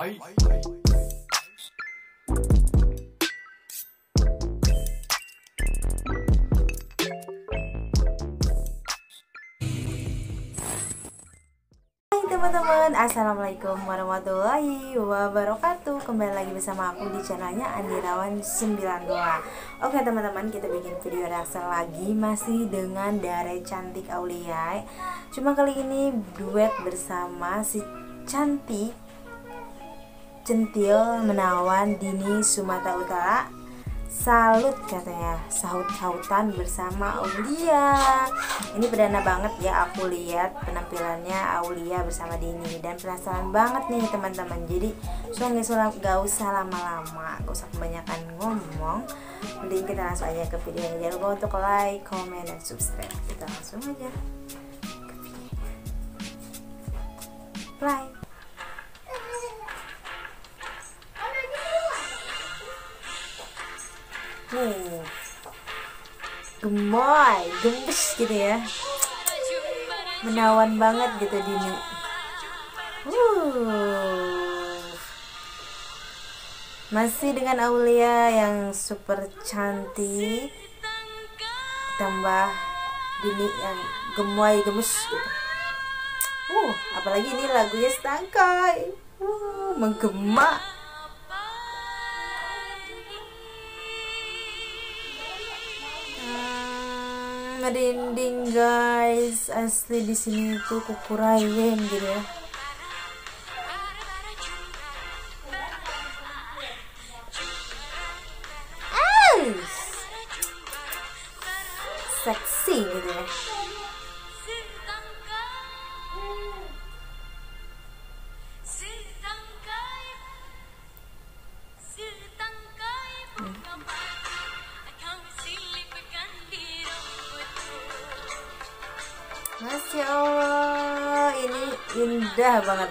Teman-teman, assalamualaikum warahmatullahi wabarakatuh. Kembali lagi bersama aku di channelnya Andirawan 92. Oke teman-teman, kita bikin video reaksi lagi, masih dengan Dare Cantik Aulia. Cuma kali ini duet bersama si cantik centil menawan Dini Sumatera Utara. Salut katanya, sahut-sahutan bersama Aulia. Ini perdana banget ya aku lihat penampilannya Aulia bersama Dini, dan penasaran banget nih teman-teman. Jadi gak usah lama-lama, gak usah kebanyakan ngomong, mending kita langsung aja ke videonya. Jangan lupa untuk like, comment, dan subscribe. Kita langsung aja ke videonya. Play. Gemoy, gemes gitu ya, menawan banget gitu Dini. Masih dengan Aulia yang super cantik, tambah Dini yang gemoy gemes gitu. Apalagi ini lagunya setangkai, menggema. Merinding guys, asli di sini tuh kukurain gitu ya. Seksi gitu ya. Masya Allah, ini indah banget.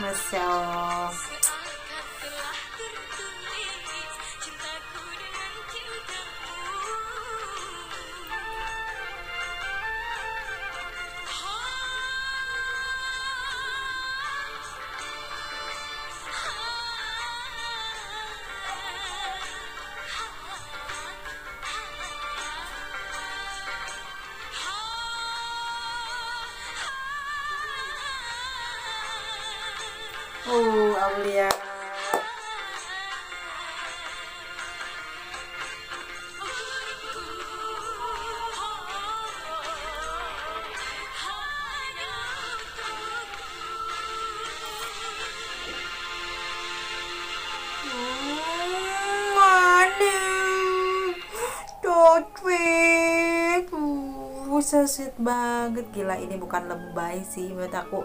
Masya Allah. Aulia. Sweet banget, gila. Ini bukan lebay sih menurut aku.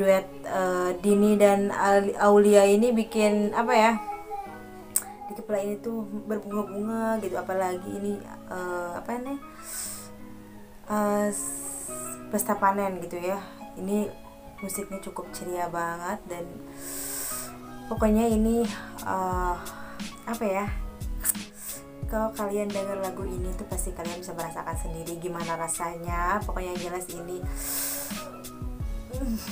Duet Dini dan Aulia ini bikin apa ya, di kepala ini tuh berbunga-bunga gitu. Apalagi ini pesta panen gitu ya. Ini musiknya cukup ceria banget, dan pokoknya ini apa ya, kalau kalian dengar lagu ini tuh pasti kalian bisa merasakan sendiri gimana rasanya. Pokoknya yang jelas ini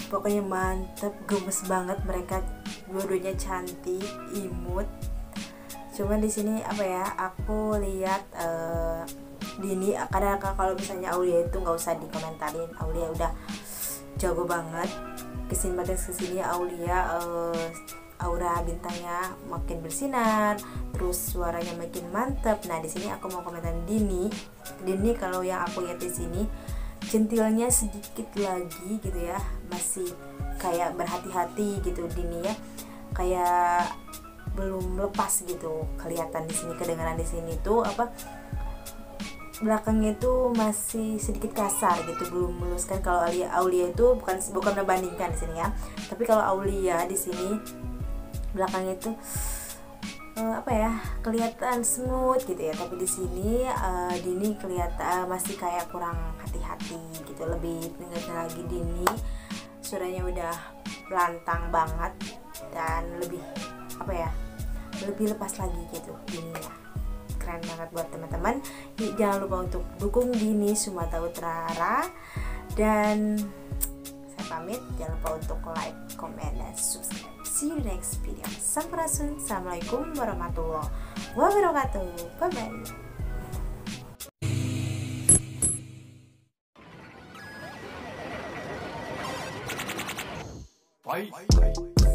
pokoknya mantep, gemes banget. Mereka dua-duanya cantik, imut. Cuman di sini apa ya, aku lihat Dini kadang-kadang kalau misalnya Aulia itu nggak usah dikomentarin, Aulia udah jago banget. Kesini Aulia aura bintangnya makin bersinar, terus suaranya makin mantep. Nah di sini aku mau komentarin Dini kalau yang aku lihat di sini, centilnya sedikit lagi gitu ya, masih kayak berhati-hati gitu Dini ya, kayak belum lepas gitu. Kelihatan di sini, kedengaran di sini tuh apa, belakangnya itu masih sedikit kasar gitu, belum meluruskan. Kalau Aulia itu bukan membandingkan di sini ya, tapi kalau Aulia di sini belakangnya itu apa ya, kelihatan smooth gitu ya. Tapi di sini Dini kelihatan masih kayak kurang hati-hati gitu. Lebih dengar lagi Dini sodanya udah lantang banget dan lebih apa ya, lebih lepas lagi gitu dininya. Keren banget buat teman-teman. Jangan lupa untuk dukung Dini Sumatera Utara, dan saya pamit. Jangan lupa untuk like, comment, dan subscribe. See you next video. Sampai jumpa. Assalamualaikum warahmatullahi wabarakatuh. Bye bye. Bye.